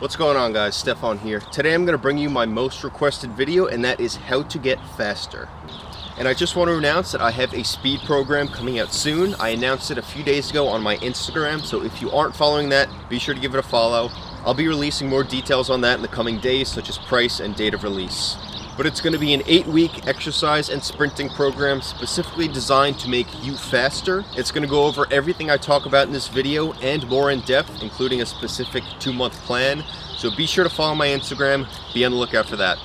What's going on, guys? Stefan here. Today I'm going to bring you my most requested video, and that is how to get faster. And I just want to announce that I have a speed program coming out soon. I announced it a few days ago on my Instagram, so if you aren't following that, be sure to give it a follow. I'll be releasing more details on that in the coming days, such as price and date of release. But it's going to be an 8-week exercise and sprinting program specifically designed to make you faster. It's going to go over everything I talk about in this video and more in depth, including a specific 2-month plan. So be sure to follow my Instagram. Be on the lookout for that.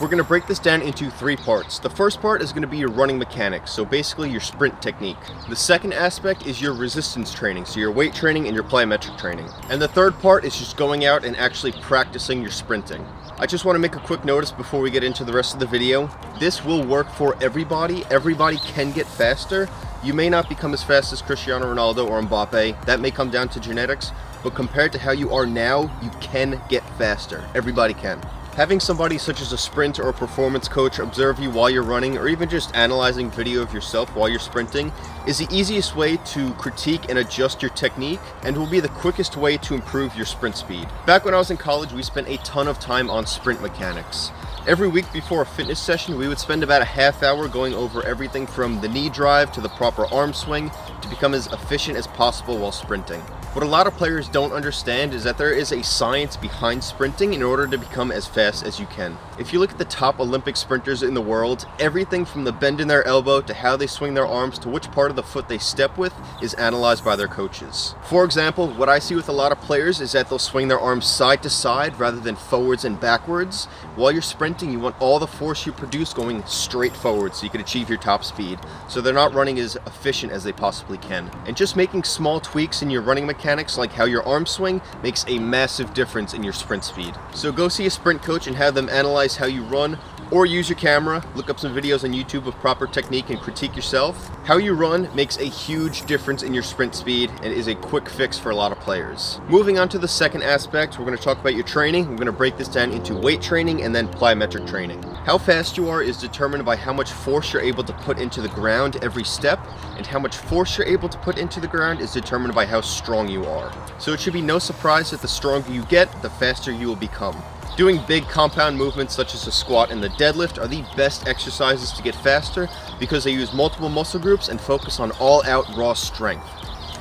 We're going to break this down into 3 parts. The first part is going to be your running mechanics, so basically your sprint technique. The second aspect is your resistance training, so your weight training and your plyometric training. And the third part is just going out and actually practicing your sprinting. I just want to make a quick notice before we get into the rest of the video. This will work for everybody. Everybody can get faster. You may not become as fast as Cristiano Ronaldo or Mbappe. That may come down to genetics, but compared to how you are now, you can get faster. Everybody can. Having somebody such as a sprint or a performance coach observe you while you're running, or even just analyzing video of yourself while you're sprinting, is the easiest way to critique and adjust your technique, and will be the quickest way to improve your sprint speed. Back when I was in college, we spent a ton of time on sprint mechanics. Every week before a fitness session, we would spend about a half hour going over everything from the knee drive to the proper arm swing to become as efficient as possible while sprinting. What a lot of players don't understand is that there is a science behind sprinting in order to become as fast as you can. If you look at the top Olympic sprinters in the world, everything from the bend in their elbow to how they swing their arms to which part of the foot they step with is analyzed by their coaches. For example, what I see with a lot of players is that they'll swing their arms side to side rather than forwards and backwards. While you're sprinting, you want all the force you produce going straight forward so you can achieve your top speed, so they're not running as efficient as they possibly can. And just making small tweaks in your running mechanics, like how your arm swing, makes a massive difference in your sprint speed. So go see a sprint coach and have them analyze how you run, or use your camera, look up some videos on YouTube of proper technique and critique yourself. How you run makes a huge difference in your sprint speed and is a quick fix for a lot of players. Moving on to the second aspect, we're going to talk about your training. We're going to break this down into weight training and then plyometric training. How fast you are is determined by how much force you're able to put into the ground every step, and how much force you're able to put into the ground is determined by how strong you are. So it should be no surprise that the stronger you get, the faster you will become. Doing big compound movements such as the squat and the deadlift are the best exercises to get faster because they use multiple muscle groups and focus on all-out raw strength.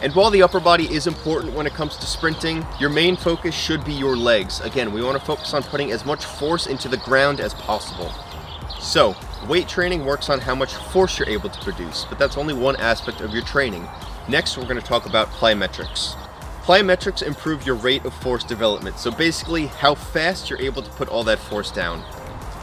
And while the upper body is important when it comes to sprinting, your main focus should be your legs. Again, we want to focus on putting as much force into the ground as possible. So, weight training works on how much force you're able to produce, but that's only one aspect of your training. Next, we're going to talk about plyometrics. Plyometrics improve your rate of force development, so basically how fast you're able to put all that force down.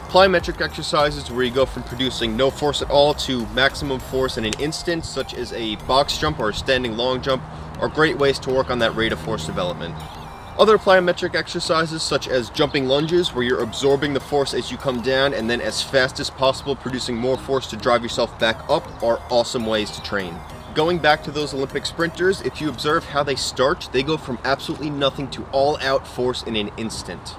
Plyometric exercises where you go from producing no force at all to maximum force in an instant, such as a box jump or a standing long jump, are great ways to work on that rate of force development. Other plyometric exercises, such as jumping lunges, where you're absorbing the force as you come down and then as fast as possible producing more force to drive yourself back up, are awesome ways to train. Going back to those Olympic sprinters, if you observe how they start, they go from absolutely nothing to all-out force in an instant.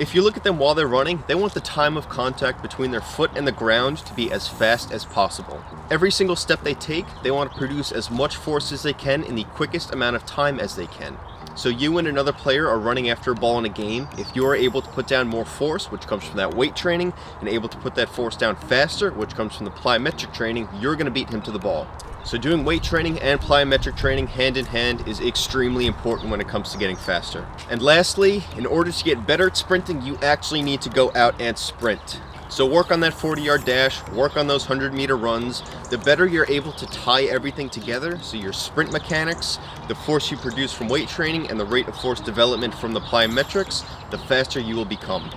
If you look at them while they're running, they want the time of contact between their foot and the ground to be as fast as possible. Every single step they take, they want to produce as much force as they can in the quickest amount of time as they can. So you and another player are running after a ball in a game. If you are able to put down more force, which comes from that weight training, and able to put that force down faster, which comes from the plyometric training, you're going to beat him to the ball. So doing weight training and plyometric training hand in hand is extremely important when it comes to getting faster. And lastly, in order to get better at sprinting, you actually need to go out and sprint. So work on that 40-yard dash, work on those 100-meter runs. The better you're able to tie everything together, so your sprint mechanics, the force you produce from weight training, and the rate of force development from the plyometrics, the faster you will become.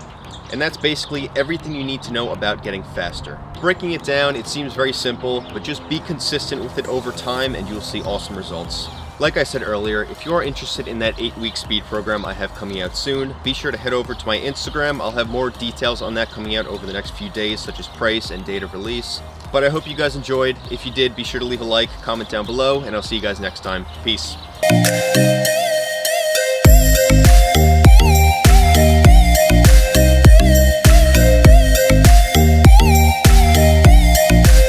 And that's basically everything you need to know about getting faster. Breaking it down, it seems very simple, but just be consistent with it over time and you'll see awesome results. Like I said earlier, if you are interested in that 8-week speed program I have coming out soon, be sure to head over to my Instagram. I'll have more details on that coming out over the next few days, such as price and date of release. But I hope you guys enjoyed. If you did, be sure to leave a like, comment down below, and I'll see you guys next time. Peace.